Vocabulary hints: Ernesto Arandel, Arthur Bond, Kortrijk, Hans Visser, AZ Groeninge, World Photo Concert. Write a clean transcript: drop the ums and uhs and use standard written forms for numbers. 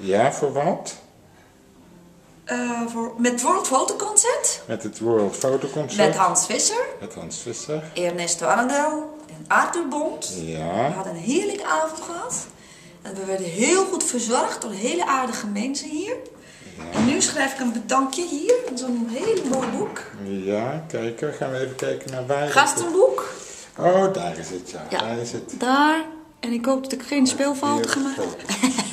Ja, voor wat? Met World Photo Concert. Met het World Photo Concert. Met Hans Visser. Met Hans Visser. Ernesto Arandel en Arthur Bond. Ja. We hadden een heerlijke avond gehad. En we werden heel goed verzorgd door hele aardige mensen hier. Ja. En nu schrijf ik een bedankje hier in zo'n heel mooi boek. Ja, kijk, gaan we even kijken naar waar. Gastenboek. Oh, daar is het, ja. Daar is het. Daar. En ik hoop dat ik geen speelfouten gemaakt heb.